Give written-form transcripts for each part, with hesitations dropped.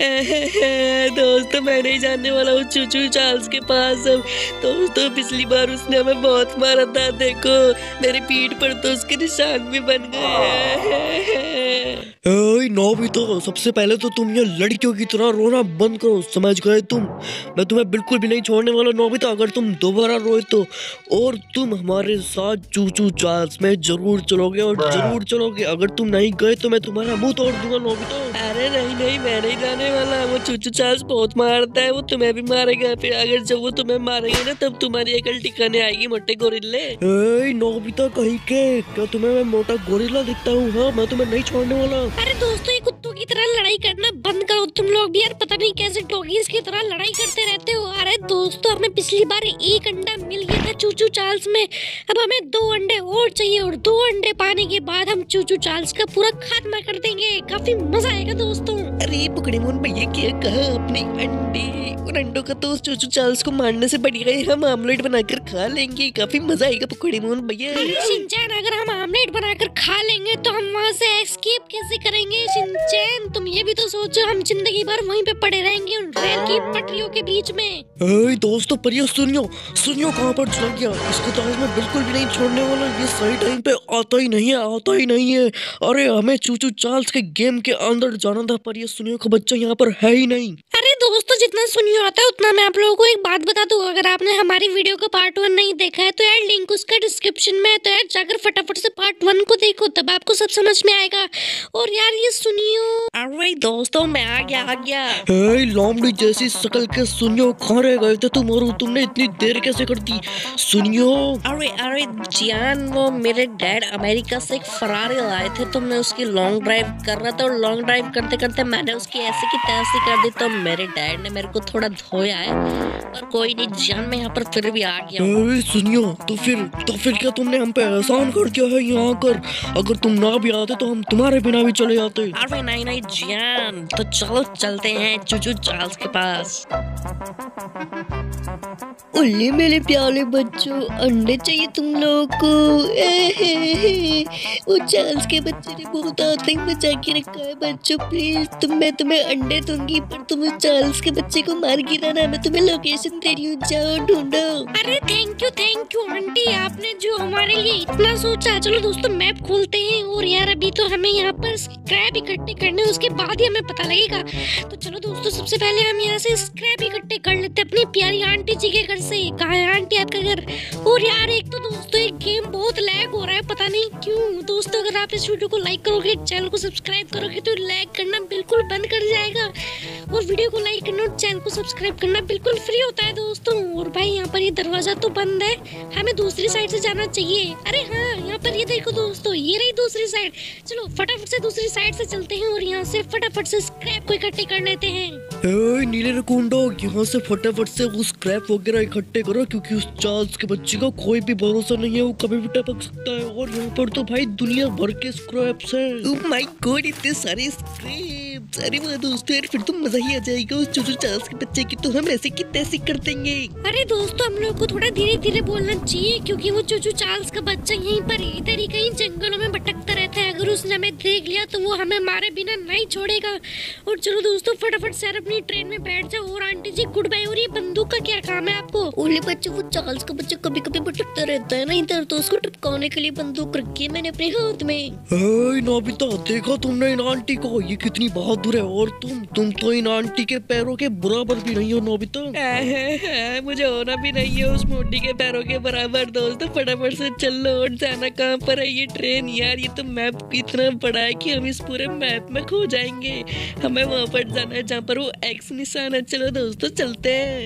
दोस्तों मैं नहीं जानने वाला हूँ चूचू चार्ल्स के पास। दोस्तों पिछली बार उसने हमें बहुत मारा था, देखो मेरी पीठ पर तो उसके निशान भी बन गए हैं। नो भी तो सबसे पहले तो तुम ये लड़कियों की तरह रोना बंद करो, समझ गए तुम? मैं तुम्हें बिल्कुल भी नहीं छोड़ने वाला नोबिता, अगर तुम दोबारा रोए तो। और तुम हमारे साथ चूचू चार्ल्स में जरूर चलोगे, और जरूर चलोगे। अगर तुम नहीं गए तो मैं तुम्हारा मुंह तोड़ दूंगा नोबिता। अरे नहीं नहीं मैं नहीं जाने वाला, वो चूचू चार्ल्स बहुत मारता है, वो तुम्हें भी मारेगा। फिर अगर जब वो तुम्हें मारेगा ना तब तुम्हारी अकल ठिकाने आएगी, मोटे गोरिल्ले। ए नोबिता कहीं के, क्या तुम्हें मैं मोटा गोरिल्ला दिखता हूँ? हाँ मैं तुम्हें नहीं छोड़ने वाला। अरे दोस्तों ये कुत्तों की तरह लड़ाई करना बंद करो तुम लोग भी यार, पता नहीं कैसे डॉगीज की तरह लड़ाई करते रहते हो। अरे दोस्तों हमें पिछली बार एक अंडा मिल गया था चूचू चार्ल्स में, अब हमें 2 अंडे और चाहिए, और 2 अंडे पाने के बाद हम चूचू चार्ल्स का पूरा खात्मा कर देंगे, काफी मजा आएगा दोस्तों। अरे पकड़ेमोन भैया क्या कहा अपने अंडे, उन अंडों का तो चूचू चार्ल्स को मारने से बढ़िया है हम आमलेट बनाकर खा लेंगे, काफी मजा आएगा पकड़ेमोन भैया। शिनचैन अगर हम आमलेट बनाकर खा लेंगे तो हम वहाँ से एस्केप कैसे करेंगे? शिनचैन तुम ये भी तो सोचो, हम जिंदगी भर वहीं पे पड़े रहेंगे उन रेल की पटरियों के बीच में। ए दोस्तों परियो सुनियो सुनियो कहाँ पर चला गया, इसको तो आज मैं बिल्कुल भी नहीं छोड़ने वाला, ये सही टाइम पे आता ही नहीं है। अरे हमें चूचू चार्ल्स के गेम के अंदर जाना था पर ये सुनियो का बच्चा यहाँ पर है ही नहीं। अरे दोस्तों जितना सुनियो आता है उतना मैं आप लोगों को एक बात बता दूं, अगर आपने हमारी वीडियो का पार्ट 1 नहीं देखा है तो यार लिंक उसका डिस्क्रिप्शन में है, तो यार जाकर फटाफट से पार्ट 1 को देखो तब आपको सब समझ में आएगा। और यार ये सुनियो, अरे दोस्तों मैं आ गया। ए लॉम्बड़ी जैसी शकल के सुनियो कहाँ रह गए थे तुम, और तुमने इतनी देर कैसे कर दी सुनियो? अरे जान वो मेरे डैड अमेरिका से एक फरारी लाए थे तो मैं उसकी लॉन्ग ड्राइव कर रहा था, और लॉन्ग ड्राइव करते करते मैंने उसकी ऐसे की तैसी कर दी तो मेरे डैड ने मेरे को थोड़ा धोया है, पर कोई नहीं जान मैं यहाँ पर फिर भी आ गया। अरे सुनियो तो फिर क्या तुमने हम पे एहसान कर दिया है यहाँ कर? अगर तुम ना भी आते तो हम तुम्हारे बिना भी चले जाते। अरे नहीं जान, तो चलो चलते हैं चूचू चार्ल्स के पास। उल्ले मेरे प्यारे बच्चों अंडे चाहिए तुम लोग को, वो चार्ल्स के बच्चे ने बहुत आतंक मचा के रखा है बच्चों, प्लीज मैं तुम्हें अंडे दूंगी पर तुम उस चार्ल्स के बच्चे को मार गिराना, मैं तुम्हें लोकेशन दे रही हूँ, जाओ ढूंढो। अरे थैंक यू आंटी, आपने जो हमारे लिए इतना सोचा। चलो दोस्तों मैप खोलते हैं, और यार अभी तो हमें यहाँ पर स्क्रैप इकट्ठे करने, उसके बाद ही हमें पता लगेगा। तो चलो दोस्तों सबसे पहले हम यहाँ से स्क्रैप इकट्ठे कर लेते हैं अपनी प्यारी आंटी जी के घर से। कहाँ है आंटी आपका घर? और यार एक तो दोस्तों एक गेम बहुत लैग हो रहा है पता नहीं क्यों। दोस्तों अगर आप इस वीडियो को लाइक करोगे, चैनल को सब्सक्राइब करोगे तो लैग करना बिल्कुल बंद कर जाएगा, और वीडियो को लाइक करना और चैनल को सब्सक्राइब करना बिल्कुल फ्री होता है दोस्तों। और भाई यहाँ पर ये दरवाजा तो बंद है, हमें दूसरी साइड से जाना चाहिए। अरे हाँ यहाँ पर ये देखो दोस्तों, ये रही दूसरी साइड, चलो फटाफट से दूसरी साइड से चलते हैं और यहाँ से फटाफट से स्क्रैप को इकट्ठे कर लेते हैं। नीले रकूंडो यहाँ से फटाफट से उस स्क्रैप वगैरह इकट्ठे करो, क्योंकि उस चार्ल्स के बच्चे का कोई भी भरोसा नहीं है, वो कभी भी टपक सकता है। और यहाँ पर तो भाई दुनिया भर के स्क्रैप्स हैं। ओह माय गॉड इतने सारे स्क्रैप्स, अरे वाह दोस्तों यार फिर तो मजा ही आ जाएगा, उस चूचू चार्ल्स के बच्चे की तो हम ऐसे की तैसे कर देंगे। अरे दोस्तों हम लोग को थोड़ा धीरे धीरे बोलना चाहिए, क्योंकि वो चूचू चार्ल्स का बच्चा यहीं पर इधर ही कहीं जंगलों में भटकता रहता है, अगर उसने हमें देख लिया तो वो हमें मारे बिना नहीं छोड़ेगा। और चलो दोस्तों फटाफट से अपनी ट्रेन में बैठ जाओ। और आंटी जी गुड बाय, और ये बंदूक का क्या काम है आपको? ओले बच्चे वो चार्ल्स का बच्चा कभी कभी भटकता रहता है ना इधर, तो उसको टपकाने के लिए बंदूक रखी है मैंने अपने हाथ में। नोबिता देखो तुमने इन आंटी को, ये कितनी बहादुर है, और तुम तो इन आंटी के पैरों के बराबर भी नहीं हो नोबिता। मुझे होना भी नहीं है उस मोटी के पैरों के बराबर। दोस्तों फटाफट से चलो, और जाना कहाँ पर है ये ट्रेन? यार ये तो मैप इतना बड़ा है कि हम इस पूरे मैप में खो जाएंगे, हमें वहाँ पर जाना है जहाँ पर वो एक्स निशान है। चलो दोस्तों चलते हैं।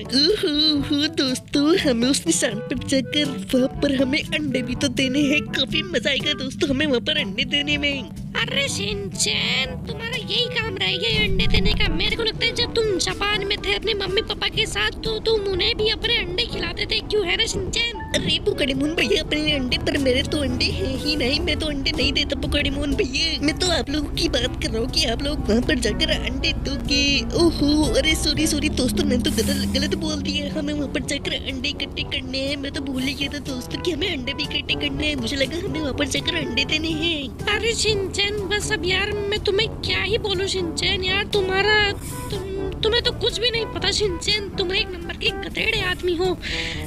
दोस्तों हमें उस निशान पर जाकर वहाँ पर हमें अंडे भी तो देने हैं, काफी मजा आएगा दोस्तों हमें वहाँ पर अंडे देने में। अरे शिनचैन तुम्हारा यही काम रहेगा अंडे देने का, मेरे को लगता है जब तुम जापान में थे अपने मम्मी पापा के साथ तो तुम उन्हें भी अपने अंडे खिलाते थे, क्यों है ना शिनचैन? अरे पोकेमोन भैया अपने अंडे, पर मेरे तो अंडे हैं ही नहीं, मैं तो अंडे नहीं देता पोकेमोन भैया। मैं तो आप लोगों की बात कर रहा हूँ कि आप लोग वहाँ पर जाकर अंडे दोगे। ओहो अरे सॉरी सॉरी दोस्तों, मैंने तो गलत बोल दिया। हमें वहाँ पर जाकर अंडे इकट्ठे करने हैं। मैं तो भूल ही गया था दोस्तों कि हमें अंडे भी इकट्ठे करने हैं। मुझे लगा हमें वहाँ पर जाकर अंडे देने हैं। अरे शिनचैन बस अब यार मैं तुम्हें क्या ही बोलूँ शिनचैन, यार तुम्हारा तुम्हें तो कुछ भी नहीं पता शिनचैन, तुम एक नंबर के गधेड़े आदमी हो।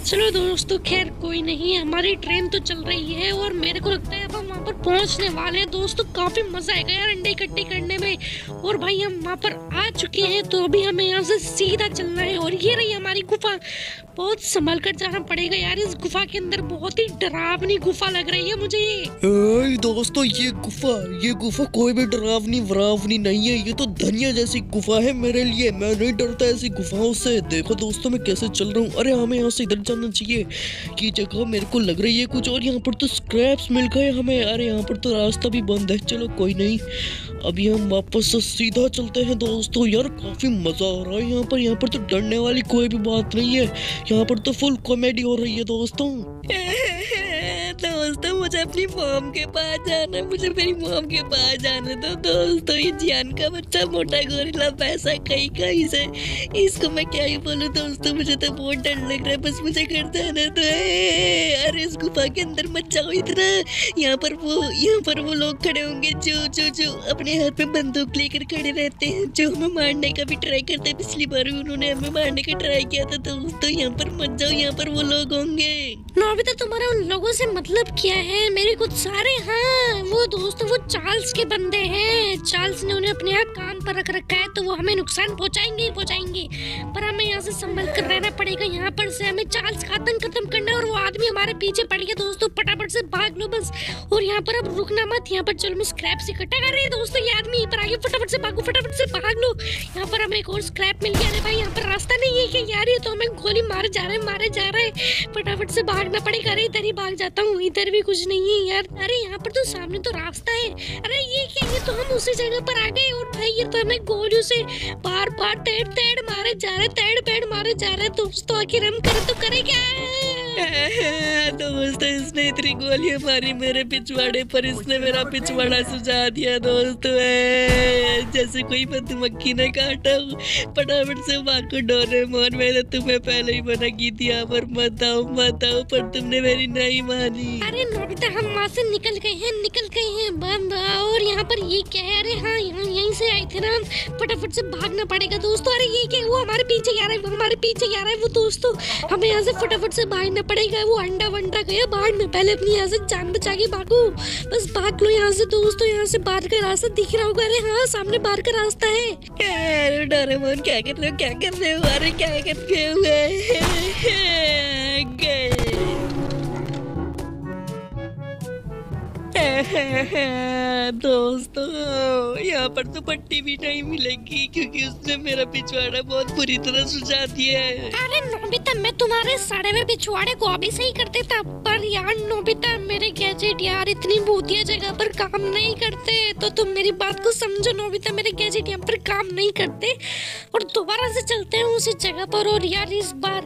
चलो दोस्तों खैर कोई नहीं, हमारी ट्रेन तो चल रही है और मेरे को लगता है अब हम वहाँ पर पहुँचने वाले हैं। दोस्तों काफी मजा आएगा यार अंडे इकट्ठे करने में। और भाई हम वहाँ पर आ चुके हैं, तो अभी हमें यहाँ से सीधा चलना है। और ये रही हमारी गुफा, बहुत संभल कर जाना पड़ेगा यार। इस गुफा के अंदर बहुत ही डरावनी गुफा लग रही है मुझे। दोस्तों ये गुफा कोई भी डरावनी वरावनी नहीं है, ये तो धनिया जैसी गुफा है मेरे लिए। मैं नहीं डरता ऐसी गुफाओं से। देखो दोस्तों मैं कैसे चल रहा हूँ। अरे हमें यहाँ से इधर जाना चाहिए। ये जगह मेरे को लग रही है कुछ, और यहाँ पर तो स्क्रैप्स मिल गए हमें। अरे यहाँ पर तो रास्ता भी बंद है। चलो कोई नहीं, अभी हम वापस से सीधा चलते हैं। दोस्तों यार काफी मजा आ रहा है यहाँ पर। यहाँ पर तो डरने वाली कोई भी बात नहीं है, यहाँ पर तो फुल कॉमेडी हो रही है दोस्तों। दोस्तों मुझे अपनी मॉम के पास जाना है, मुझे मेरी मॉम के पास जाना है। तो दोस्तों ये जियान का बच्चा मोटा गोरिल्ला पैसा कहीं कहीं से, इसको मैं क्या ही बोलूँ दोस्तों, मुझे तो बहुत डर लग रहा है। बस मुझे घर जाना तो है। अरे इस गुफा के अंदर मत जाओ इतना, यहाँ पर वो लोग खड़े होंगे जो अपने हाथ में बंदूक लेकर खड़े रहते हैं, जो हमें मारने का भी ट्राई करते हैं। पिछली बार भी उन्होंने हमें मारने का ट्राई किया था। दोस्तों यहाँ पर मत जाओ, यहाँ पर वो लोग होंगे। नोबिता तुम्हारा उन लोगों से मतलब क्या है? मेरे कुछ सारे हाँ वो दोस्तों वो चार्ल्स के बंदे हैं। चार्ल्स ने उन्हें अपने यहाँ काम पर रख रखा है, तो वो हमें नुकसान पहुँचाएंगे। पर हमें यहाँ से संभल कर रहना पड़ेगा। यहाँ पर से हमें चार्ल्स का आतंक खत्म करना है, और वो आदमी हमारे पीछे पड़ गया। दोस्तों फटाफट से भाग लो बस, और यहाँ पर अब रुकना मत। यहाँ पर चलो मैं स्क्रैप्स इकट्ठा कर रही है दोस्तों, ये आदमी पर आगे, फटाफट से भागो, फटाफट से भाग लो। यहाँ पर हमें एक और स्क्रैप मिल गया। अरे भाई यहाँ पर रास्ता नहीं है क्या यार? ये तो हमें गोली मारे जा रहा है, फटाफट से भागना पड़ेगा। अरे इधर ही भाग जाता हूँ, इधर भी कुछ नहीं है यार। अरे यहाँ पर तो सामने तो रास्ता है। अरे ये क्या, ये तो हम उसी जगह पर आ गए। और भाई ये तो हमें गोलियों से बार-बार तैड़ मारे जा रहे, तैड़ मारे जा रहे। दोस्तों आखिर हम करें तो करें क्या? दोस्तों इसने इतनी गोलियां मारी मेरे पिछवाड़े पर, इसने मेरा पिछवाड़ा सुझा दिया दोस्तों, जैसे कोई मधुमक्खी ने काटा। फटाफट से भागो डोरेमोन, मैंने तुम्हें पहले ही मना की थी यहाँ पर मत आओ, पर तुमने मेरी नहीं मानी। अरे नोबिता हम वहाँ से निकल गए हैं बंद। और यहाँ पर ये क्या है? अरे हाँ यहीं से आए थे ना, फटाफट से भागना पड़ेगा दोस्तों। अरे ये क्या, वो हमारे पीछे आ रहा है वो। दोस्तों हमें यहाँ से फटाफट से भागना पड़ेगा। वो अंडा वंडा गया बाढ़ में, पहले अपनी यहाँ से जान बचा के भागो, बस भाग लो यहाँ से। दोस्तों यहाँ से बाहर का रास्ता दिख रहा होगा। अरे हाँ सामने बाहर का रास्ता है। अरे डोरेमोन क्या कर रहे हो? अरे क्या कर रहे हो? दोस्तों यहाँ पर तो पट्टी भी नहीं मिलेगी, क्योंकि उसने मेरा पिछवाड़ा बहुत बुरी तरह सुझा दिया है। अरे नोबिता मैं तुम्हारे साढ़े में पिछवाड़े को अभी सही कर देता, पर यार नोबिता मेरे गैजेट यार इतनी भूतिया जगह पर काम नहीं करते। तो तुम मेरी बात को समझो नोबिता, मेरे गैजेट यहाँ पर काम नहीं करते। और दोबारा से चलते हैं उसी जगह पर। और यार इस बार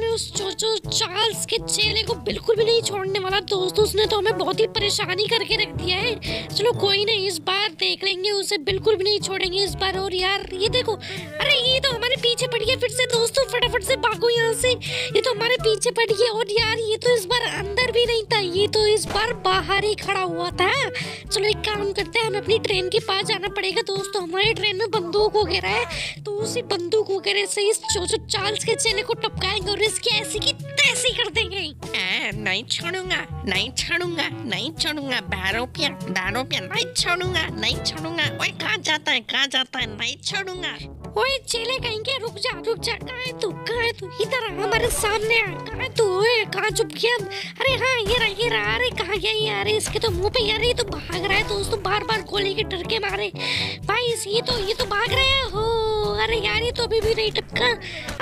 मैं उस चोचो चार्ल्स के चेले को बिल्कुल भी नहीं छोड़ने वाला। दोस्तों उसने तो हमें बहुत ही परेशानी करके रख दिया है। चलो कोई नहीं, इस बार देख लेंगे, उसे बिल्कुल भी नहीं छोड़ेंगे इस बार। और यार ये देखो, अरे ये तो हमारे पीछे पड़ गया फिर से। दोस्तों फटाफट से भागो यहाँ से, ये तो हमारे पीछे पड़ गया। और यार ये तो इस बार अंदर भी नहीं था, ये तो इस बार बाहर ही खड़ा हुआ था। चलो एक काम करते हैं, हमें अपनी ट्रेन के पास जाना पड़ेगा। दोस्तों हमारी ट्रेन में बंदूक वगैरह है, तो उसी बंदूक वगैरह से इस चोचो चार्ल्स के चेले को टपकाएंगे और इसकी ऐसी की तैसी कर देंगे। नहीं छोड़ूंगा, ₹12 नहीं छोड़ूंगा। ओए कहाँ जाता है? नहीं छोड़ूंगा। ओए चेले कहेंगे रुक जा, कहाँ है तू? इधर हमारे सामने आ, कहाँ है तू? ओए कहाँ छुप गया? अरे हाँ ये रहा। अरे कहाँ गया ये? अरे इसके तो मुंह पे यार, ये तो भाग रहा है दोस्तों, बार गोली के टरके मारे भाई। ये तो भाग रहा है हो। अरे यार ये तो अभी भी नहीं टपका,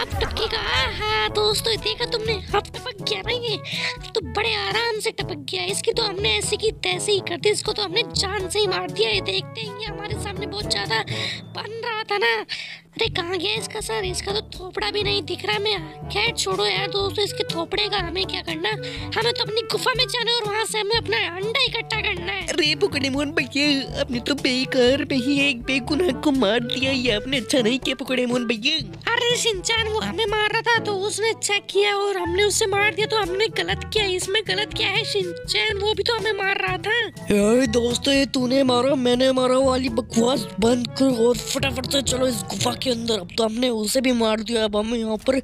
अब टपकेगा। हाँ दोस्तों देखा तुमने, अब टपक गया ना, ये तो बड़े आराम से टपक गया। इसकी तो हमने ऐसे की तैसे ही कर दी, इसको तो हमने जान से ही मार दिया। ये देखते हैं, ये हमारे सामने बहुत ज्यादा बन रहा था ना। कुत्ते कहाँ गया इसका सर? इसका तो थोपड़ा भी नहीं दिख रहा। मैं खैर छोड़ो यार दोस्तों, इसके थोपड़े का हमें क्या करना, हमें तो अपनी गुफा में जाना है और वहाँ से हमें अपना अंडा इकट्ठा करना है। अरे पोकेमोन भैया, आपने तो बेकार में ही एक बेगुनाह को मार दिया, ये आपने अच्छा नहीं किया पोकेमोन भैया। अरे शिनचान, वो हमें मार रहा था तो उसने अच्छा किया और हमने उससे मार दिया, तो हमने गलत किया। इसमें गलत क्या है शिनचान? वो भी तो हमें मार रहा था। दोस्तों ये तूने मारा मैंने मारा वाली बकवास बंद करो और फटाफट से चलो इस गुफा के अंदर। अब तो हमने उसे भी मार दिया, अब हमें यहाँ पर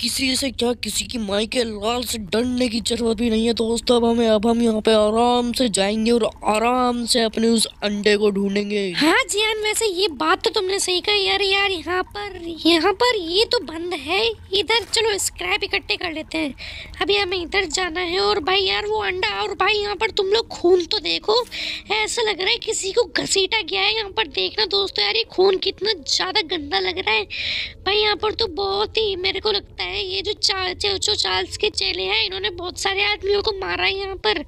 किसी से क्या किसी की माई के लाल से डरने की जरूरत भी नहीं है दोस्तों। अब हम यहाँ पे आराम से जाएंगे और आराम से अपने उस अंडे को ढूंढेंगे। हाँ जियान, वैसे ये बात तो तुमने सही कही यार यहाँ पर ये तो बंद है। इधर चलो स्क्रैप इकट्ठे कर लेते हैं, अभी हमें इधर जाना है। और भाई यार वो अंडा, और भाई यहाँ पर तुम लोग खून तो देखो, ऐसा लग रहा है किसी को घसीटा गया है। यहाँ पर देखना दोस्तों यार, ये खून कितना ज़्यादा गंदा लग रहा है भाई। यहाँ पर तो बहुत ही मेरे को लगता है ये जो चूचू चार्ल्स के चेले हैं, इन्होंने बहुत सारे आदमियों को मारा है यहाँ पर।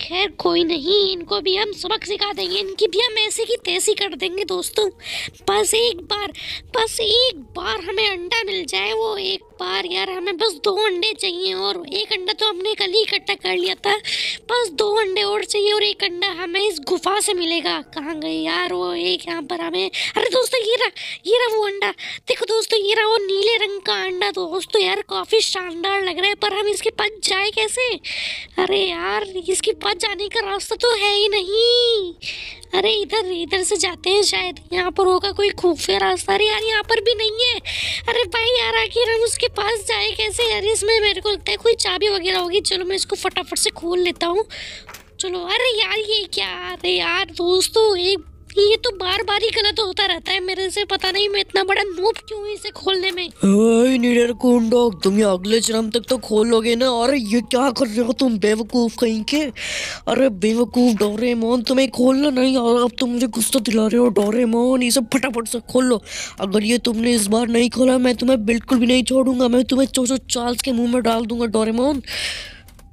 खैर कोई नहीं, इनको भी हम सबक सिखा देंगे, इनकी भी हम ऐसे की तैसी कर देंगे दोस्तों। बस एक बार हमें अंडा मिल जाए, वो एक बार यार। हमें बस 2 अंडे चाहिए, और एक अंडा तो हमने कल ही इकट्ठा कर लिया था। बस 2 अंडे और चाहिए, और एक अंडा हमें इस गुफा से मिलेगा। कहाँ गए यार वो एक यहाँ पर हमें? अरे दोस्तों ये रहा वो अंडा, देखो दोस्तों ये रहा वो नीले रंग का अंडा। दोस्तों यार काफ़ी शानदार लग रहा है, पर हम इसके पास जाए कैसे? अरे यार इसके पास जाने का रास्ता तो है ही नहीं। अरे इधर से जाते हैं, शायद यहाँ पर होगा कोई खुफिया रास्ता। अरे यार यहाँ पर भी नहीं है। अरे भाई यार आखिर हम उसके पास जाए कैसे यार? इसमें मेरे को लगता है कोई चाबी वगैरह होगी। चलो मैं इसको फटाफट से खोल लेता हूँ, चलो। अरे यार ये क्या? अरे यार दोस्तों ये तो बार बार ही गलत होता रहता है मेरे से, पता नहीं मैं इतना बड़ा नूब क्यों हूं इसे खोलने में। ओए निडर कुंडोक, तुम ये अगले जन्म तक तो खोलोगे ना। अरे ये क्या कर रहे हो तुम बेवकूफ कहीं के? अरे बेवकूफ डोरेमोन, तुम्हें खोलना नहीं। और अब तुम मुझे गुस्सा दिला रहे हो डोरेमोन, ये सब फटाफट से खोल लो। अगर ये तुमने इस बार नहीं खोला, मैं तुम्हें बिल्कुल भी नहीं छोड़ूंगा। मैं तुम्हें चूचू चार्ल्स के मुँह में डाल दूंगा डोरेमोन।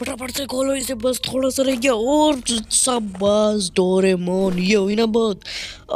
फटाफट से खोलो इसे, बस थोड़ा सा रह गया। और शाबाश डोरेमोन, ये हुई ना बात।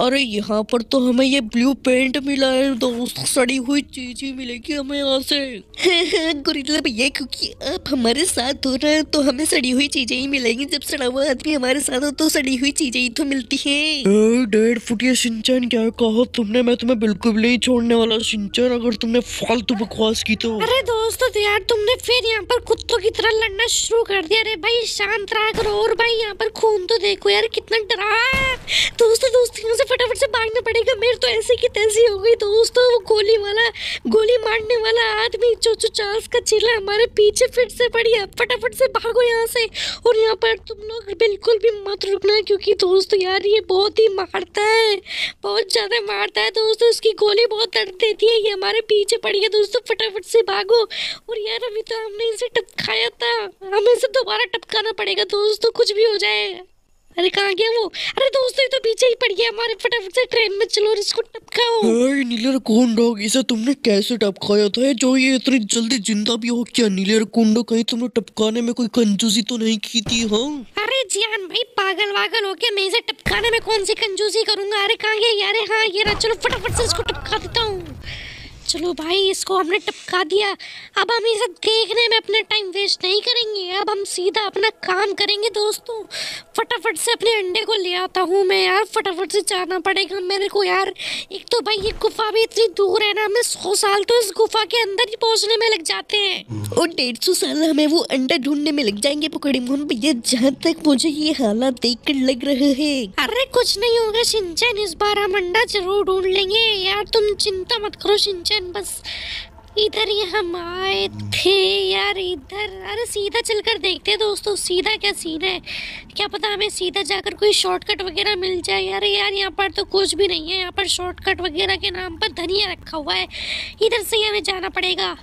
अरे यहाँ पर तो हमें ये ब्लू पेंट मिला है दोस्तों, सड़ी हुई चीज़ ही मिलेगी हमें यहाँ से। गोरिल्ला भैया, क्योंकि आप हमारे साथ हो रहे हैं तो हमें सड़ी हुई चीज़ें ही मिलेंगी। जब सड़ा हुआ आदमी हमारे साथ हो तो सड़ी हुई चीज़ें ही तो मिलती हैं। 1.5 फुटिया शिनचैन, क्या कहा तुमने? मैं तुम्हें बिल्कुल नहीं छोड़ने वाला शिनचैन, अगर तुमने फालतू बकवास की तो। अरे दोस्तों यार तुमने फिर यहाँ पर कुत्तों की तरह लड़ना शुरू कर दिया। अरे भाई शांत रहा करो। और भाई यहाँ पर खून तो देखो यार कितना डरा। दोस्तों से फटाफट से भागना पड़ेगा, मेरे तो ऐसे की तैसी हो गई दोस्तों। वो गोली मारने वाला आदमी चूचू चार्ल्स का चिल्ला हमारे पीछे फिर से पड़ी है। फटाफट से भागो यहाँ से, और यहाँ पर तुम लोग बिल्कुल भी मत रुकना, क्योंकि दोस्तों यार ये बहुत ही मारता है, बहुत ज़्यादा मारता है दोस्तों। उसकी गोली बहुत दर्द देती है, ये हमारे पीछे पड़ी है दोस्तों। फटाफट से भागो। और यार अभी तो हमने इसे टपकाया था, हमें इसे दोबारा टपकाना पड़ेगा दोस्तों, कुछ भी हो जाए। अरे कहाँ गया वो? अरे दोस्तों ये तो पीछे ही पड़ गया हमारे। फटाफट से ट्रेन में चलो और इसको टपकाओ। ओए नीले कुंडोक, इसे तुमने कैसे टपकाया था? जो ये इतनी जल्दी जिंदा भी हो क्या? नीले कुंडोक, कहीं तुमने टपकाने में कोई कंजूसी तो नहीं की थी? हाँ अरे जियान भाई पागल वागल हो गया, मैं इसे टपकाने में कौन सी कंजूसी करूंगा। अरे कहाँ गया यार? हाँ ये रहा, चलो फटाफट से इसको टपका देता हूँ। चलो भाई इसको हमने टपका दिया। अब हम इसे देखने में अपना टाइम वेस्ट नहीं करेंगे, अब हम सीधा अपना काम करेंगे दोस्तों। फटाफट से अपने अंडे को ले आता हूँ मैं यार, फटाफट से जाना पड़ेगा मेरे को यार। एक तो भाई ये गुफा भी इतनी दूर है ना, हमें 100 साल तो इस गुफा के अंदर ही पहुँचने में लग जाते हैं, और 150 साल हमें वो अंडा ढूंढने में लग जाएंगे पोकेमोन भैया। जहाँ तक मुझे ये हालात देख कर लग रहे है। अरे कुछ नहीं होगा शिनचैन, इस बार हम अंडा जरूर ढूंढ लेंगे यार, तुम चिंता मत करो शिनचैन। बस इधर ही हम आए थे यार, इधर। अरे सीधा चलकर देखते हैं दोस्तों, सीधा क्या सीन है, क्या पता हमें सीधा जाकर कोई शॉर्टकट वगैरह मिल जाए। अरे यार यहाँ पर तो कुछ भी नहीं है, यहाँ पर शॉर्टकट वगैरह के नाम पर धनिया रखा हुआ है। इधर से ही हमें जाना पड़ेगा।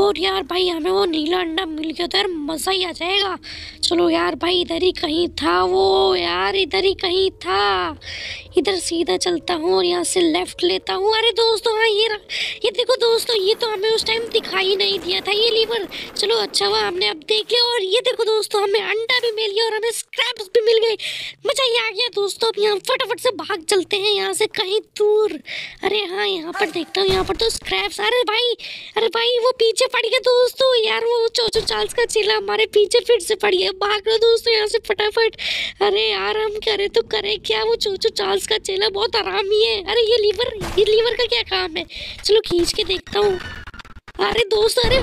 और यार भाई हमें वो नीला अंडा मिल गया तो यार मज़ा ही आ जाएगा। चलो यार भाई इधर ही कहीं था वो यार, इधर ही कहीं था। इधर सीधा चलता हूँ और यहाँ से लेफ्ट लेता हूँ। अरे दोस्तों हाँ ये देखो दोस्तों, ये तो हमें उस टाइम दिखाई नहीं दिया था ये लीवर। चलो अच्छा हुआ हमने अब देख लिया। और ये देखो दोस्तों हमें अंडा भी मिल गया और हमें स्क्रैप्स भी मिल गए। मजा ही आ गया दोस्तों। अब यहाँ फटाफट से भाग चलते हैं यहाँ से कहीं दूर। अरे हाँ यहाँ पर देखता हूँ, यहाँ पर तो स्क्रैप्स। अरे भाई वो पीछे पड़ गया दोस्तों। यार वो चोचो चार्ल्स का चीला हमारे पीछे फिर से पड़ गया। भाग रहा दोस्तों यहाँ से फटाफट। अरे यार हम करे तो करे क्या, वो चोचो चार्ल्स का चेला बहुत आरामी है। अरे ये लीवर का क्या काम है, चलो खींच के देखता हूँ। अरे दोस्तों अरे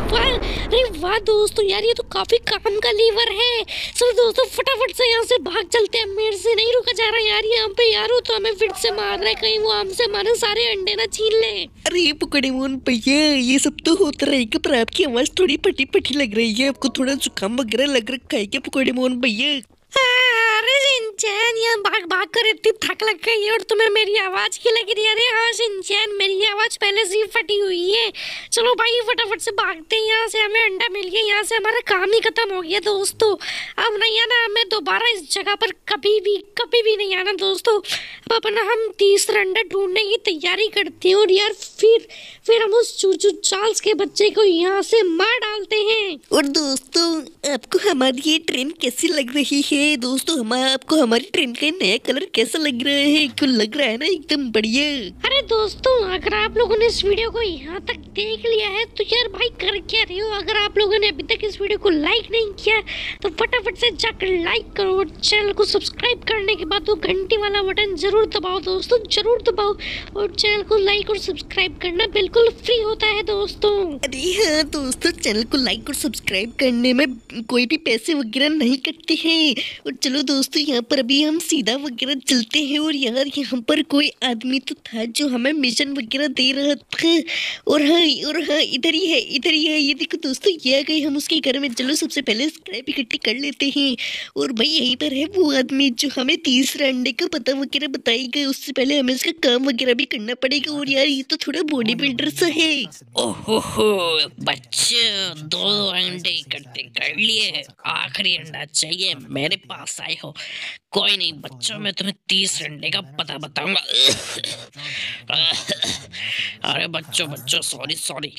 वाह दोस्तों, यार ये तो काफ़ी काम का लीवर है। चलो दोस्तों फटाफट से यहाँ से भाग चलते हैं। मेरे से नहीं रुका जा रहा यार यहाँ पे। यार वो तो हमें फिर से मार रहा है, कहीं वो हमसे हमारे सारे अंडे ना छीन ले। अरे डोरेमोन भैया ये सब तो होता रहेगा, पर आपकी आवाज़ थोड़ी फटी फटी लग रही है। आपको थोड़ा जुकाम वगैरह लग रखा है क्या डोरेमोन भैया? शिनचैन यहाँ भाग कर इतनी थक लग गई और तुम्हें मेरी आवाज़ की लग रही है। अरे हाँ शिनचैन मेरी आवाज़ पहले से ही फटी हुई है। चलो भाई फटाफट से भागते हैं यहाँ से। हमें अंडा मिल गया, यहाँ से हमारा काम ही खत्म हो गया दोस्तों। अब नहीं आना हमें दोबारा इस जगह पर, कभी भी नहीं आना दोस्तों। अब अपना हम तीसरा अंडा ढूंढने की तैयारी करते हैं। और यार फिर हम उस चूचू चार्ल्स के बच्चे को यहाँ से मार डालते हैं। और दोस्तों आपको हमारी ये ट्रेन कैसी लग रही है? दोस्तों आपको हमारी ट्रेन का नया कलर कैसा लग रहा है? क्यों लग रहा है ना एकदम बढ़िया। अरे दोस्तों अगर आप लोगों ने इस वीडियो को यहाँ तक देख लिया है तो यार भाई कर क्या रहे हो। अगर आप लोगों ने अभी तक इस वीडियो को लाइक नहीं किया तो फटाफट से जाकर लाइक करो। और चैनल को सब्सक्राइब करने के बाद वो घंटी वाला बटन जरूर दबाओ दोस्तों, जरूर दबाओ। और चैनल को लाइक और सब्सक्राइब करना बिल्कुल फ्री होता है दोस्तों। अरे हाँ दोस्तों चैनल को लाइक और सब्सक्राइब करने में कोई भी पैसे वगैरह नहीं कटते हैं। और चलो दोस्तों यहाँ पर अभी हम सीधा वगैरह चलते हैं। और यार यहाँ पर कोई आदमी तो था जो हमें मिशन वगैरह दे रहा था। और हाँ इधर ही है। ये देखो दोस्तों ये आ गए हम उसके घर में। चलो सबसे पहले स्क्रैप इकट्ठी कर लेते हैं। और भाई यहीं पर है वो आदमी जो हमें तीसरे अंडे का पता वगैरह बताएगा। उससे पहले हमें इसका काम वगैरह भी करना पड़ेगा। और यार ये तो थोड़ा बॉडी बिल्डर सा है। ओहो बच्चे दो अंडे इकट्ठे कर लिए, आखिरी अंडा चाहिए मेरे पास आए हो। कोई नहीं बच्चों मैं तुम्हें 30 अंडे का पता बताऊंगा। अरे बच्चों सॉरी।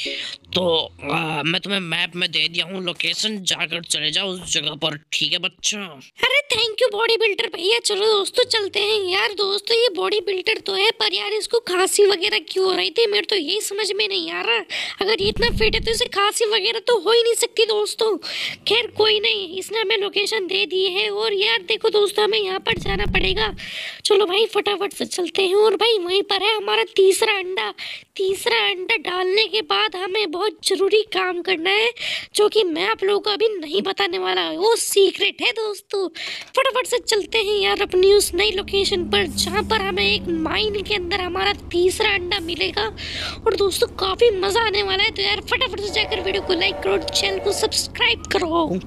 तो मैं तुम्हें मैप में दे दिया हूँ लोकेशन, जाकर चले जाओ उस जगह पर, ठीक है बच्चों? अरे थैंक यू बॉडी बिल्डर भैया। चलो दोस्तों चलते हैं। यार दोस्तों ये बॉडी बिल्डर तो है पर यार इसको खांसी वगैरह क्यों हो रही थी, मेरे तो यही समझ में नहीं आ रहा। अगर ये इतना फिट है तो इसे खांसी वगैरह तो हो ही नहीं सकती दोस्तों। खैर कोई नहीं, इसने हमें लोकेशन दे दी है। और यार देखो दोस्तों हमें यहाँ पर जाना पड़ेगा। चलो भाई फटाफट से चलते हैं। और भाई वहीं पर है हमारा तीसरा अंडा डालने के बाद हमें बहुत ज़रूरी काम करना है जो कि मैं आप लोगों को अभी नहीं बताने वाला है, वो सीक्रेट है दोस्तों। फटाफट से चलते हैं यार अपनी उस नई लोकेशन पर जहाँ पर हमें एक माइन के अंदर हमारा तीसरा अंडा मिलेगा। और दोस्तों काफ़ी मज़ा आने वाला है। तो यार फटाफट से जाकर वीडियो को लाइक करो, चैनल को सब्सक्राइब करो।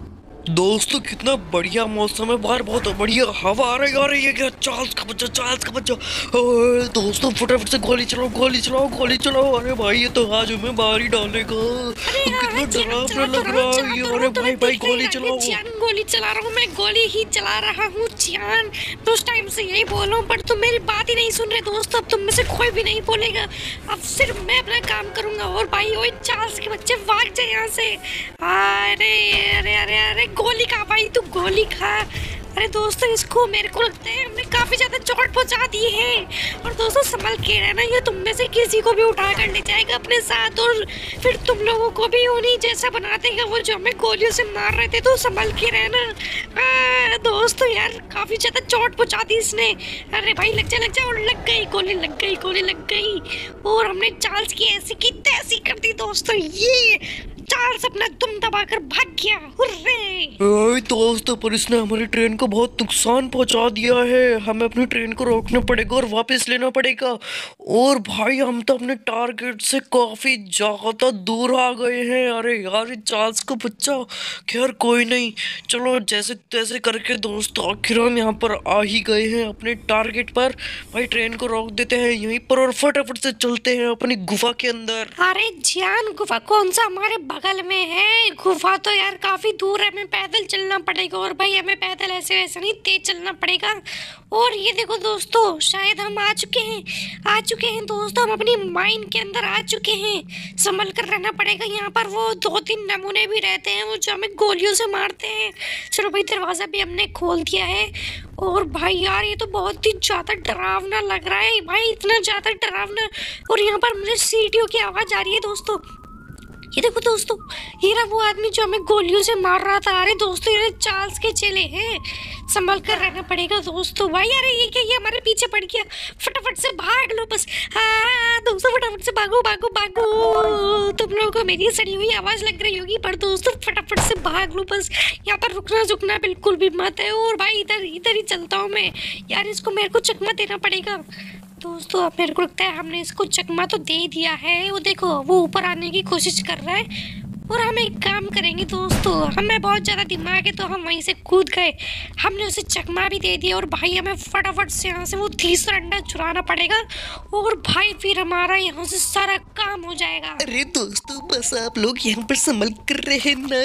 दोस्तों कितना बढ़िया मौसम है बाहर, बहुत बढ़िया हवा आ रही है। और ये क्या चार्ल्स का बच्चा। दोस्तों फटाफट से गोली चलाओ। अरे भाई ये तो आज हमें बाहर ही डालेगा। कितना डरावना लग रहा है ये। अरे भाई गोली चला रहा हूँ मैं, गोली ही चला रहा हूँ जान। उस टाइम से यही बोल रहा हूँ पर तुम मेरी बात ही नहीं सुन रहे दोस्तों। अब तुम में से कोई भी नहीं बोलेगा, अब सिर्फ मैं अपना काम करूँगा। और भाई वही चार्ल्स के बच्चे भाग जाए यहाँ से। अरे गोली खा भाई तू, गोली खा। अरे दोस्तों इसको मेरे को लगता है हमने काफ़ी ज़्यादा चोट पहुंचा दी है। और दोस्तों संभल के रहना, ये तुम में से किसी को भी उठा कर ले जाएगा अपने साथ और फिर तुम लोगों को भी उन्हीं जैसा बना देगा वो जो हमें गोलियों से मार रहे थे। तो संभल के रहना दोस्तों। यार काफ़ी ज़्यादा चोट पहुँचा दी इसने। अरे भाई लग जा। और लग गई गोली। और हमने चार्ल्स की ऐसी की तैसी कर दी दोस्तों। ये चार्ल्स अपना दुम दबाकर भाग गया। हुर्रे दोस्तों पर इसने हमारी ट्रेन को बहुत नुकसान पहुंचा दिया है। हमें अपनी ट्रेन को रोकना पड़ेगा और वापस लेना पड़ेगा। और भाई हम तो अपने टारगेट से काफ़ी ज़्यादा दूर आ गए हैं। अरे यार चार्ल्स का बच्चा। खैर कोई नहीं, चलो जैसे तैसे करके दोस्तों आखिर हम यहाँ पर आ ही गए हैं अपने टारगेट पर। भाई ट्रेन को रोक देते हैं यहीं पर और फटाफट से चलते हैं अपनी गुफा के अंदर। अरे जान गुफा कौन सा हमारे बगल में है। गुफा तो यार काफ़ी दूर है, हमें पैदल चलना पड़ेगा। और भाई हमें पैदल ऐसे वैसे नहीं, तेज चलना पड़ेगा। और ये देखो दोस्तों, शायद हम आ चुके हैं दोस्तों। हम अपनी माइन के अंदर आ चुके हैं, संभल कर रहना पड़ेगा। यहाँ पर वो 2-3 नमूने भी रहते हैं, वो जो हमें गोलियों से मारते हैं। चलो भाई, दरवाज़ा भी हमने खोल दिया है। और भाई यार ये तो बहुत ही ज़्यादा डरावना लग रहा है भाई, इतना ज़्यादा डरावना। और यहाँ पर मुझे सीढ़ियों की आवाज़ आ रही है दोस्तों। ये देखो दोस्तों, ये रहा वो आदमी जो हमें गोलियों से मार रहा था। अरे दोस्तों, ये चार्ल्स के चेले हैं, संभल कर रहना पड़ेगा दोस्तों। भाई अरे ये क्या, ये हमारे पीछे पड़ गया। फटाफट से भाग लो बस। हाँ दोस्तों, फटाफट से भागो भागो भागो। तुम लोगों को मेरी सड़ी हुई आवाज़ लग रही होगी, पर दोस्तों फटाफट से भाग लो बस। यहाँ पर रुकना झुकना बिल्कुल भी मत है। और भाई इधर ही चलता हूँ मैं। यार इसको मेरे को चकमा देना पड़ेगा दोस्तों। अब मेरे को लगता है हमने इसको चकमा तो दे दिया है। वो देखो, वो ऊपर आने की कोशिश कर रहा है। और हम एक काम करेंगे दोस्तों, हमें बहुत ज़्यादा दिमाग है तो हम वहीं से कूद गए, हमने उसे चकमा भी दे दिया। और भाई हमें फटाफट से यहाँ से वो तीसरा अंडा चुराना पड़ेगा। और भाई फिर हमारा यहाँ से सारा काम हो जाएगा। अरे दोस्तों, बस आप लोग यहाँ पर संभल कर रहना।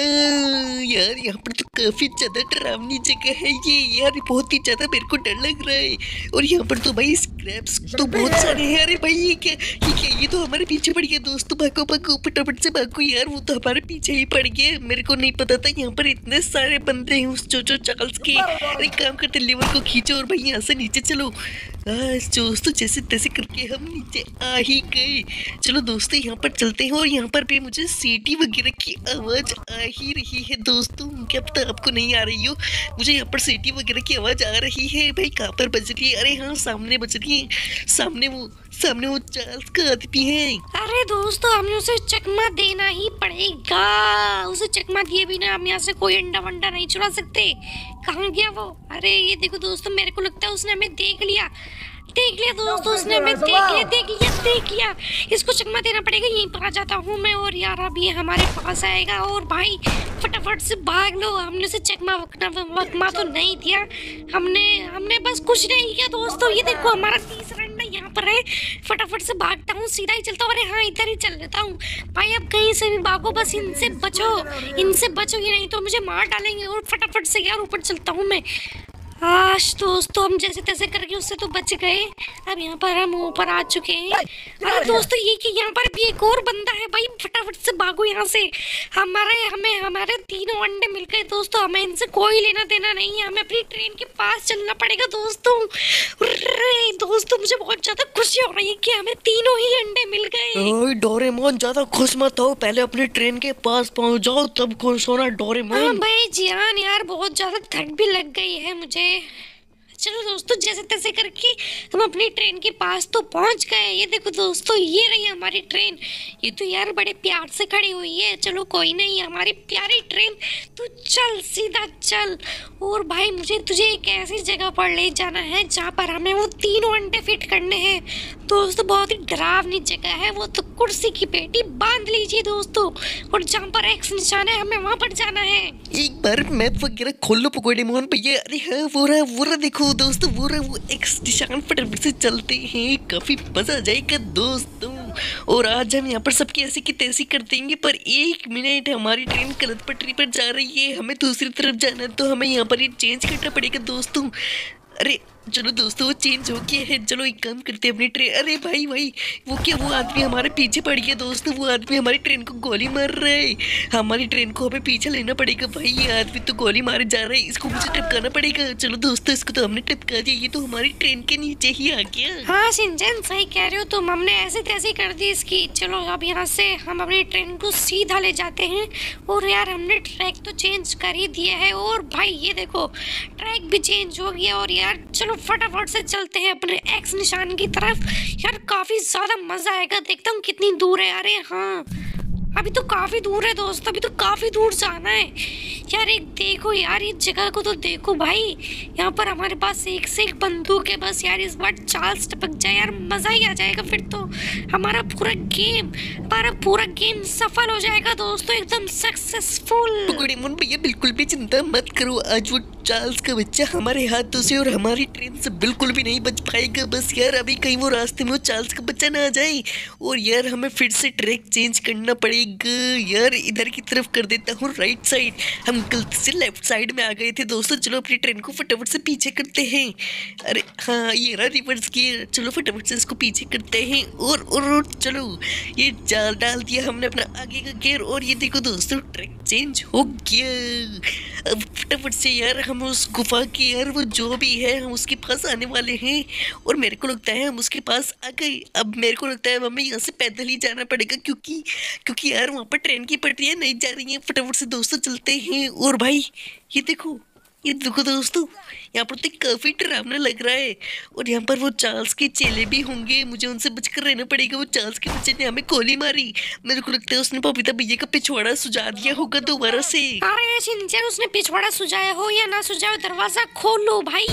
यार यहाँ पर तो काफ़ी ज़्यादा डरावनी जगह है ये। यार बहुत ही ज़्यादा मेरे को डर लग रहा है। और यहाँ पर तो भाई स्क्रैप्स तो बहुत सारे हैं। अरे भाई ये क्या, ये तो हमारे पीछे पड़ गया दोस्तों। भागो भागो, फटाफट से भागो। यार वो तो हमारे पीछे ही पड़ गए। मेरे को नहीं पता था यहाँ पर इतने सारे बंदे हैं उस चोचो चार्ल्स के। अरे काम करते, लेवल को खींचो और भाई यहाँ से नीचे चलो। दोस्तों जैसे तैसे करके हम नीचे आ ही गए। चलो दोस्तों यहाँ पर चलते हैं। और यहाँ पर भी मुझे सीटी वगैरह की आवाज़ आ ही रही है दोस्तों। क्या पता आपको नहीं आ रही हो, मुझे यहाँ पर सीटी वगैरह की आवाज़ आ रही है। भाई कहाँ पर बज रही है? अरे हाँ, सामने बज रही है। सामने वो चार्ल्स का आदमी है। अरे दोस्तों, हमें उसे चकमा देना ही पड़ेगा। उसे चकमा दिए बिना हम यहाँ से कोई अंडा वंडा नहीं चुरा सकते। कहाँ गया वो? अरे ये देखो दोस्तों, मेरे को लगता है उसने हमें देख लिया दोस्तों। उसने हमें देख लिया। इसको चकमा देना पड़ेगा। यहीं पर आ जाता हूँ मैं। और यार अब ये हमारे पास आएगा। और भाई फटाफट से भाग लो। हमने उसे चकमा तो नहीं दिया, हमने बस कुछ नहीं किया दोस्तों। ये देखो हमारा तीसरा अंडा यहाँ पर है। फटाफट से भागता हूँ, सीधा ही चलता हूँ। अरे हाँ, इधर ही चल लेता हूँ। भाई अब कहीं से भी भागो, बस इनसे बचो ही नहीं तो मुझे मार डालेंगे। और फटाफट से यार ऊपर चलता हूँ मैं। आज दोस्तों हम जैसे तैसे करके उससे तो बच गए। अब यहाँ पर हम ऊपर आ चुके हैं। अरे दोस्तों ये कि यहाँ पर भी एक और बंदा है। भाई फटाफट से भागो यहाँ से। हमारे तीनों अंडे मिल गए दोस्तों। हमें इनसे कोई लेना देना नहीं है। हमें अपनी ट्रेन के पास चलना पड़ेगा दोस्तों। दोस्तों मुझे बहुत ज़्यादा खुशी हो रही है कि हमें तीनों ही अंडे मिल गए। डोरेमोन ज़्यादा खुश मत हो, पहले अपनी ट्रेन के पास पहुँच जाओ तब खुश होना डोरेमोन। भाई जियान यार बहुत ज़्यादा ठंड भी लग गई है मुझे। चलो दोस्तों जैसे तैसे करके हम अपनी ट्रेन के पास तो पहुंच गए। ये देखो दोस्तों, ये रही हमारी ट्रेन। ये तो यार बड़े प्यार से खड़ी हुई है। चलो कोई नहीं, हमारी प्यारी ट्रेन, तू चल सीधा चल। और भाई मुझे तुझे एक ऐसी जगह पर ले जाना है जहाँ पर हमें वो तीनों अंडे फिट करने हैं दोस्तों। बहुत ही डरावनी जगह है वो तो। कुर्सी की पेटी बांध लीजिए दोस्तों, और जहाँ पर एक्स निशान है हमें वहाँ पर जाना है। एक बार मैप वगैरह खोल लो पकोडेमोन भैया। अरे हाँ, वो रहा देखो दोस्तों, वो एक्स निशान। फटाफट से चलते हैं, काफी मजा आ जाएगा दोस्तों। और आज हम यहाँ पर सबकी ऐसी की तैसी कर देंगे। पर एक मिनट, हमारी ट्रेन गलत पटरी पर जा रही है। हमें दूसरी तरफ जाना है तो हमें यहाँ पर ये चेंज करना पड़ेगा दोस्तों। अरे चलो दोस्तों वो चेंज हो गया है। चलो एक काम करते हैं अपनी ट्रेन। अरे भाई वो आदमी हमारे पीछे पड़ गया दोस्तों। वो आदमी हमारी ट्रेन को गोली मार रहा है। हमारी ट्रेन को हमें पीछे लेना पड़ेगा। भाई ये आदमी तो गोली मारे जा रहा है, इसको मुझे टपकाना पड़ेगा। चलो दोस्तों इसको तो हमने टपका दिया। ये तो हमारी ट्रेन के नीचे ही आ गया। हाँ शिनचैन, सही कह रहे हो तुम, हमने ऐसे तैसे कर दी इसकी। चलो अब यहाँ से हम अपनी ट्रेन को सीधा ले जाते हैं। और यार हमने ट्रैक तो चेंज कर ही दिया है। और भाई ये देखो ट्रैक भी चेंज हो गया। और यार चलो फटाफट से चलते हैं अपने एक्स निशान की तरफ। यार काफ़ी ज़्यादा मज़ा आएगा। देखता हूँ कितनी दूर है। अरे हाँ, अभी तो काफ़ी दूर है दोस्तों, अभी तो काफ़ी दूर जाना है। यार एक देखो यार, इस जगह को तो देखो भाई। यहाँ पर हमारे पास एक से एक बंदूक है। बस यार इस बार चार्ल्स टपक जाए यार, मज़ा ही आ जाएगा। फिर तो हमारा पूरा गेम सफल हो जाएगा दोस्तों, एकदम सक्सेसफुल। पकोडेमोन भैया बिल्कुल भी चिंता मत करो। आज वो चार्ल्स का बच्चा हमारे हाथों से और हमारी ट्रेन से बिल्कुल भी नहीं बच पाएगा। बस यार अभी कहीं वो रास्ते में वो चार्ल्स का बच्चा ना आ जाए। और यार हमें फिर से ट्रैक चेंज करना पड़ेगा। बैग यार इधर की तरफ कर देता हूँ, राइट साइड। हम गलती से लेफ्ट साइड में आ गए थे दोस्तों। चलो अपनी ट्रेन को फटाफट से पीछे करते हैं। अरे हाँ ये रहा रिवर्स गियर। चलो फटाफट से इसको पीछे करते हैं और चलो ये जाल डाल दिया हमने अपना आगे का गियर। और ये देखो दोस्तों ट्रैक चेंज हो गया। अब फटाफट से यार हम उस गुफा की यार वो जो भी है हम उसके पास आने वाले हैं और मेरे को लगता है हम उसके पास आ गए। अब मेरे को लगता है हमें यहाँ से पैदल ही जाना पड़ेगा क्योंकि यार वहाँ पर ट्रेन की पटरियाँ नहीं जा रही हैं। फटाफट से दोस्तों चलते हैं। और भाई ये देखो दोस्तों यहाँ पर तो काफ़ी डरावना लग रहा है। और यहाँ पर वो चार्ल्स के चेले भी होंगे, मुझे उनसे बचकर रहना पड़ेगा। वो चार्ल्स के बच्चे ने हमें गोली मारी, मेरे को लगता है उसने पपीता भैया का पिछवाड़ा सुझा दिया होगा दोबारा से। अरे शिनचैन उसने पिछवाड़ा सुझाया हो या ना सुझाया, दरवाजा खोलो भाई।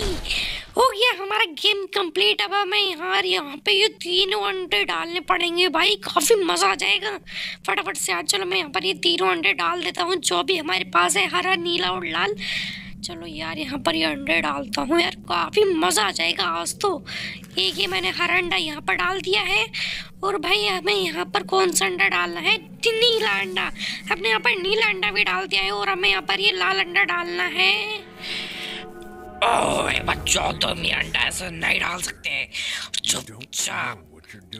हो गया हमारा गेम कंप्लीट। अब हमें यहाँ पे ये तीनों अंडे डालने पड़ेंगे भाई, काफ़ी मज़ा आ जाएगा। फटाफट से आज चलो मैं यहाँ पर ये तीनों अंडे डाल देता हूँ जो भी हमारे पास है, हरा नीला और लाल। चलो यार यहाँ पर ये अंडे डालता हूँ यार, काफ़ी मज़ा आ जाएगा आज तो। एक ये मैंने हरा अंडा यहाँ पर डाल दिया है। और भाई हमें यहाँ पर कौन सा अंडा डालना है? नीला अंडा। हमने यहाँ पर नीला अंडा भी डाल दिया है और हमें यहाँ पर ये लाल अंडा डालना है। ओए बच्चों तुम ये अंडा ऐसे नहीं डाल सकते, चुपचाप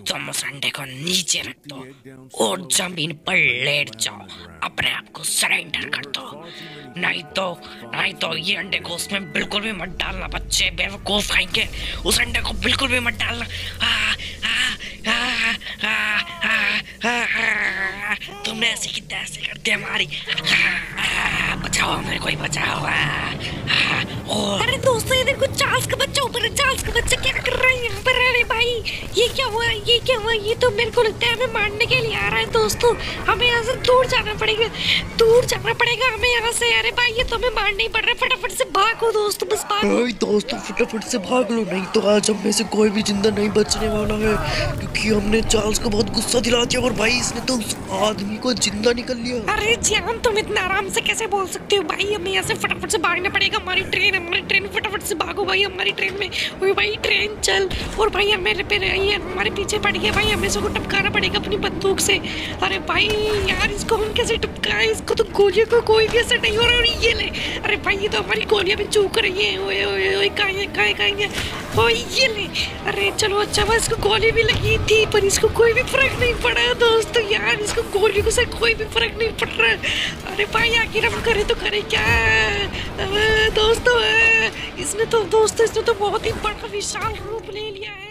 तुम उस अंडे को नीचे रख दो और जमीन पर लेट जाओ, अपने आप को सरेंडर कर दो। नहीं तो ये अंडे को उसमें बिल्कुल भी मत डालना, बच्चे बेवकूफ खाएंगे। उस अंडे को बिल्कुल भी मत डालना। तुमने ऐसे की तैसे कर दिया हमारी। बचाओ मेरे को, बचाओ। अरे दोस्तों ये देखो चार्ल्स का बच्चा ऊपर है। चार्ल्स का बच्चा क्या कर रहा है यहाँ पर? अरे भाई ये क्या हुआ, ये क्या हुआ? ये तो मेरे को लगता है हमें मारने के लिए आ रहा है दोस्तों। हमें यहाँ से दूर जाना पड़ेगा हमें यहाँ से। अरे भाई ये तो हमें मारना ही पड़ रहा है। फटाफट से भागो दोस्तों, बस भागो दोस्तों, फटाफट से भाग लो नहीं तो आज हम में से कोई भी जिंदा नहीं बचने वाला है, क्योंकि हमने चार्ल्स को बहुत गुस्सा दिला दिया और भाई इसने तो उस आदमी को जिंदा निकल लिया। अरे जान तुम इतना आराम से कैसे बोल सकते हो भाई, हमें यहाँ से फटाफट से भागना पड़ेगा। हमारी ट्रेन फटाफट से भागो भाई, हमारी ट्रेन में भाई ट्रेन चल। और भाई हमारे पीछे पड़ गया भाई, हमें इसको टपकाना पड़ेगा अपनी बंदूक से। अरे भाई यार इसको हम कैसे टपकाएं, इसको तो गोलियों को कोई भी असर नहीं हो रहा। और ये ले, अरे भाई ये तो हमारी गोलियां भी चूक रही है। ओए ओए ओए काहे ओ ये ले। अरे चलो अच्छा भाई इसको गोली भी लगी थी पर इसको कोई भी फर्क नहीं पड़ा दोस्तों। यार इसको गोली को से कोई भी फर्क नहीं पड़ रहा। अरे भाई आखिर हम करे तो करे क्या दोस्तों? इसने तो बहुत ही बड़ा विशाल रूप ले लिया है।